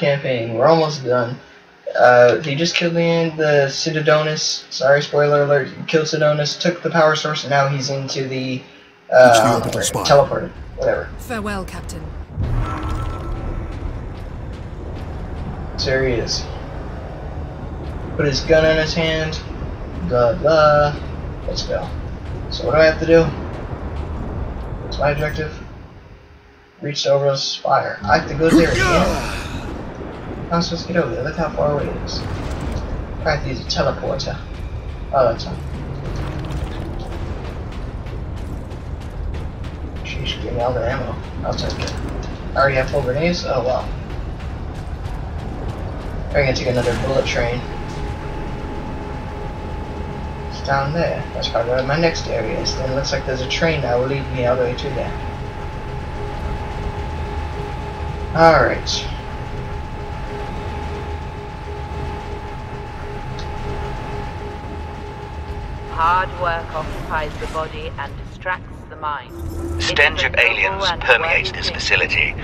campaign. We're almost done. He just killed the Sidodonus. Sorry, spoiler alert. He killed Sidodonus, took the power source, and now he's into the teleporter. Whatever. Farewell, Captain. So here he is. Put his gun in his hand. Blah blah. Let's go. So what do I have to do? What's my objective? Reach the orbital spire. I have to go there again. I'm supposed to get over there. Look how far away it is. I have to use a teleporter. Oh, that's fine. She should give me all the ammo. I'll take it. I already have 4 grenades? Oh, well. I'm gonna take another bullet train. It's down there. That's probably where my next area is. Then it looks like there's a train that will lead me all the way to there. Alright. Hard work occupies the body and distracts the mind. Stench of aliens permeates this facility,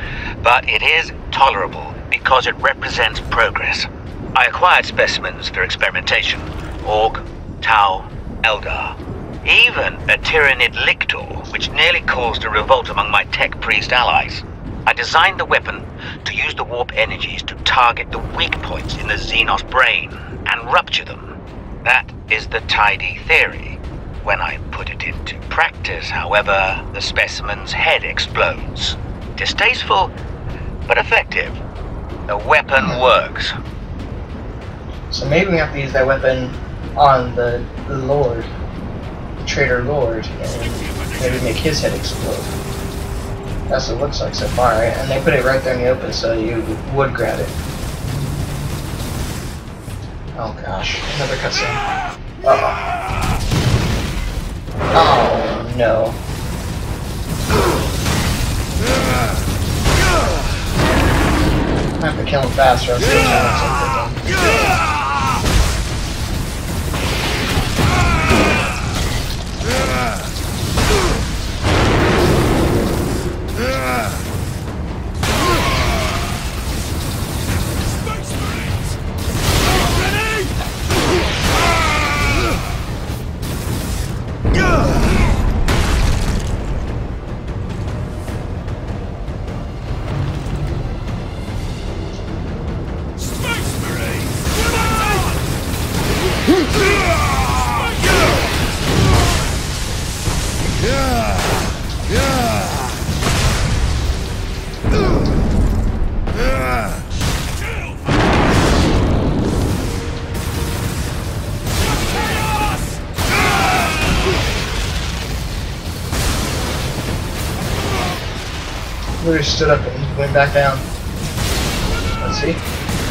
but it is tolerable because it represents progress. I acquired specimens for experimentation. Ork, Tau, Eldar. Even a Tyranid Lictor, which nearly caused a revolt among my tech priest allies. I designed the weapon to use the warp energies to target the weak points in the Xenos brain and rupture them. That is the tidy theory. When I put it into practice, however, the specimen's head explodes. Distasteful, but effective. The weapon works. So maybe we have to use that weapon on the Lord, the traitor Lord, and maybe make his head explode. That's what it looks like so far, right? And they put it right there in the open, so you would grab it. Oh gosh, another cutscene. Uh-oh. Oh no. I have to kill him faster, I'm still trying to take the thing. Literally stood up and went back down. Let's see.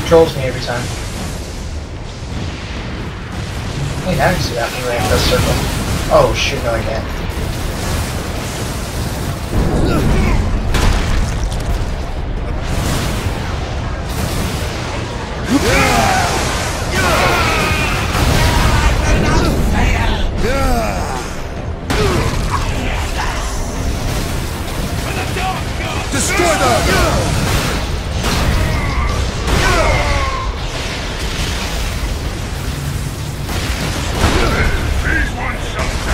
Trolls me every time. Wait, I can see that from right in the circle. Oh shoot, no I can't. Destroy them! These ones shall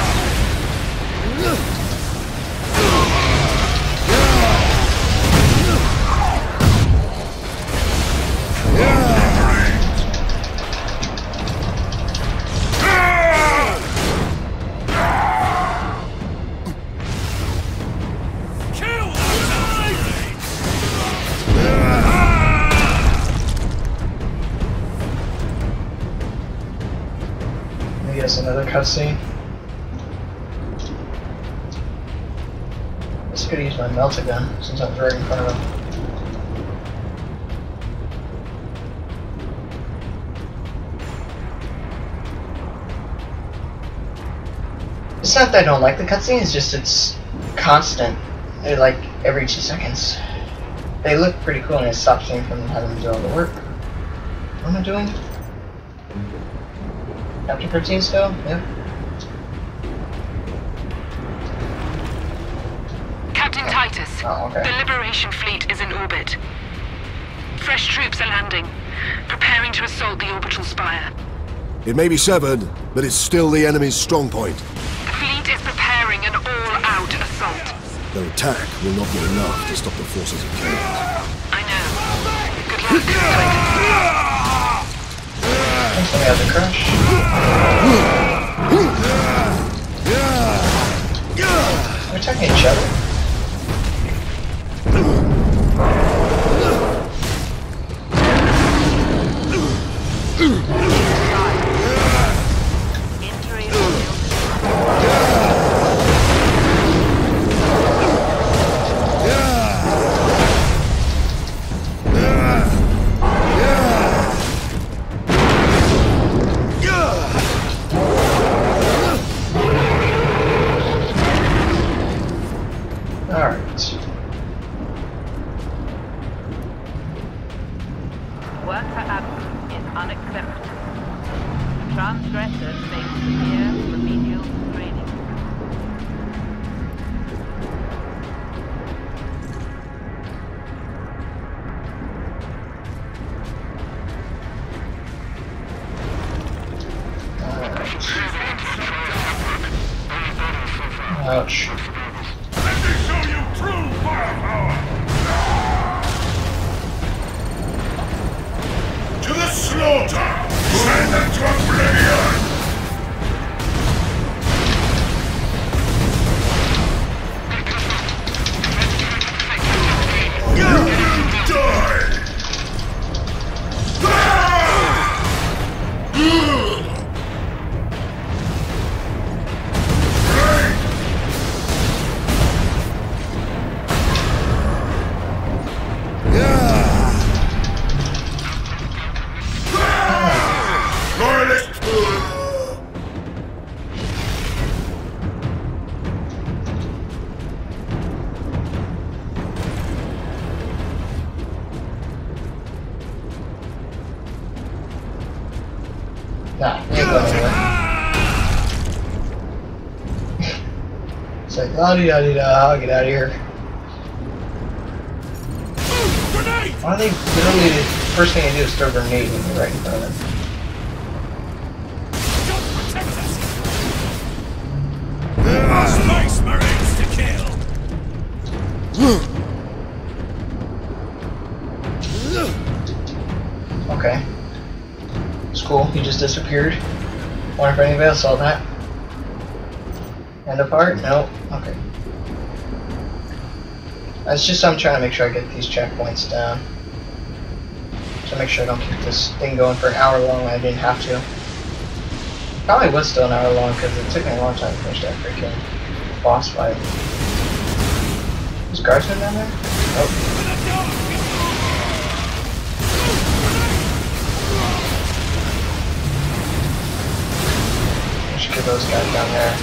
another cutscene. I just gotta use my melter gun since I'm right in front of him. It's not that I don't like the cutscene, it's just it's constant. They're like every 2 seconds. They look pretty cool and it stops me from having to do all the work. What am I doing? Chapter 13 still? Yeah. Captain Titus, oh, okay. The Liberation Fleet is in orbit. Fresh troops are landing, preparing to assault the orbital spire. It may be severed, but it's still the enemy's strong point. The fleet is preparing an all-out assault. Their attack will not be enough to stop the forces of chaos. I know. Good luck, Titus. I have a crash. We're attacking each other. I'll get out of here. Why are they literally the first thing they do is throw a grenade right in front of them? Okay. It's cool, he just disappeared. Wonder if anybody else saw that. End of part? No. Okay. That's just I'm trying to make sure I get these checkpoints down. So make sure I don't keep this thing going for an hour long. I didn't have to. Probably was still an hour long because it took me a long time to finish that freaking boss fight. Is Garson down there? Oh. I should get those guys down there.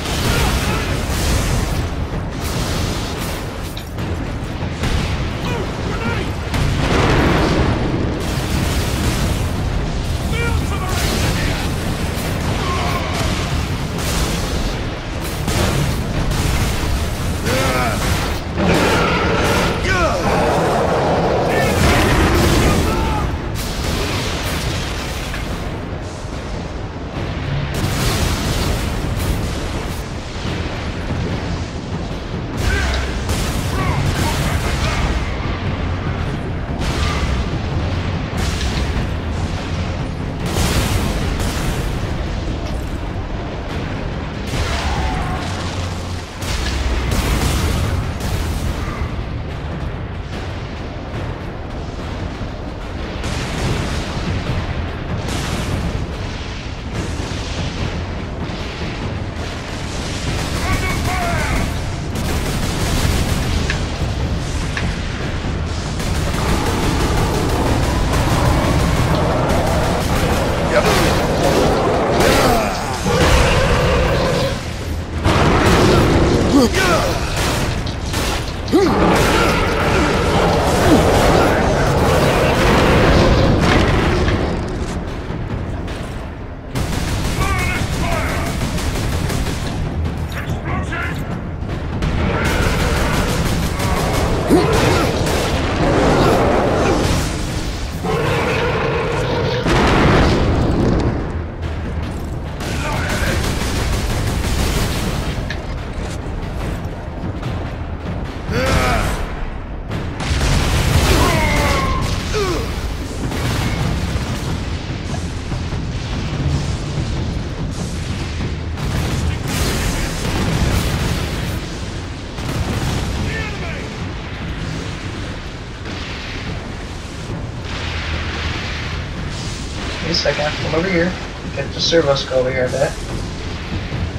I can have to come over here. Get the servos go over here, I bet.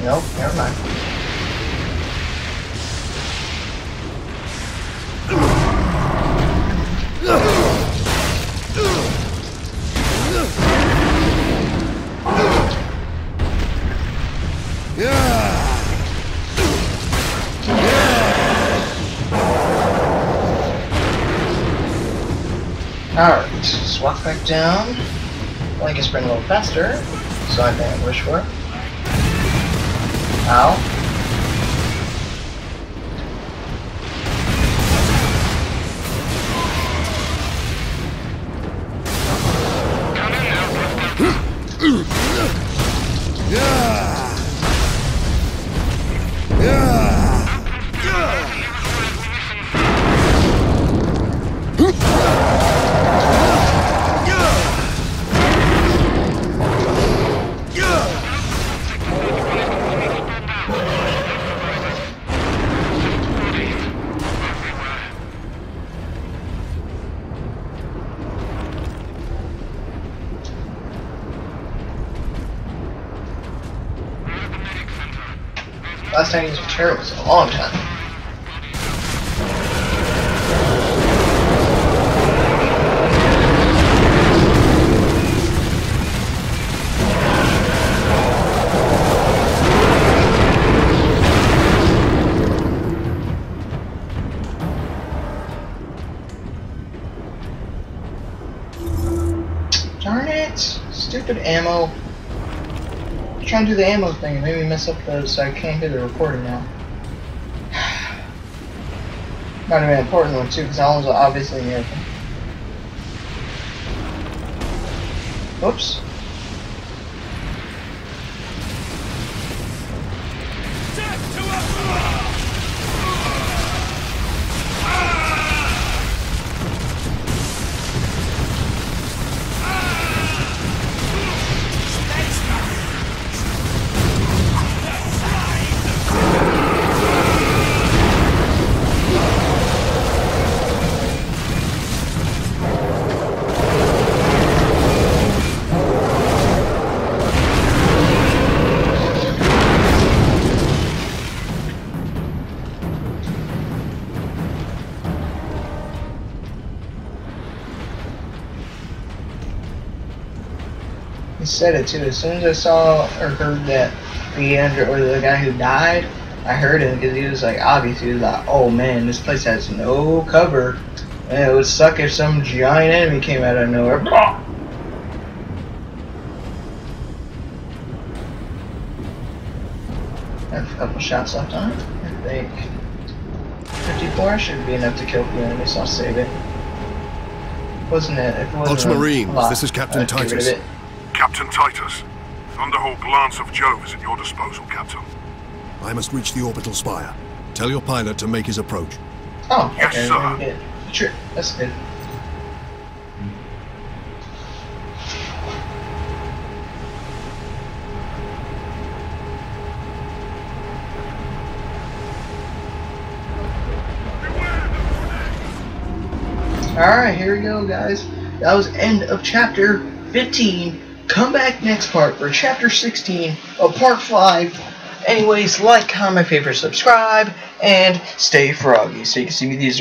Nope, never mind. Alright, just walk back down. Blink is sprinting a little faster, so I may ambush for it. Ow. Come in now. Last time I used a chair was a long time. Darn it! Stupid ammo. Trying to do the ammo thing and made me mess up those, so I can't do the recording now. Not even an important one too, because that one's obviously American. Oops. Said it too. As soon as I saw or heard that the android or the guy who died, I heard him because he was like, obviously, he was like, oh man, this place has no cover, and it would suck if some giant enemy came out of nowhere. Blah! I have a couple shots left on it. I think 54 should be enough to kill the enemy, so I'll save it. Wasn't it? If it wasn't Ultramarines, this is Captain Titus. Captain Titus, Thunderhawk Lance of Jove is at your disposal, Captain. I must reach the orbital spire. Tell your pilot to make his approach. Oh, okay. Yes, sir. Good. Sure, that's good. Alright, here we go, guys. That was end of chapter 15. Come back next part for chapter 16 of part 5. Anyways, like, comment, favorite, subscribe, and stay froggy so you can see me these.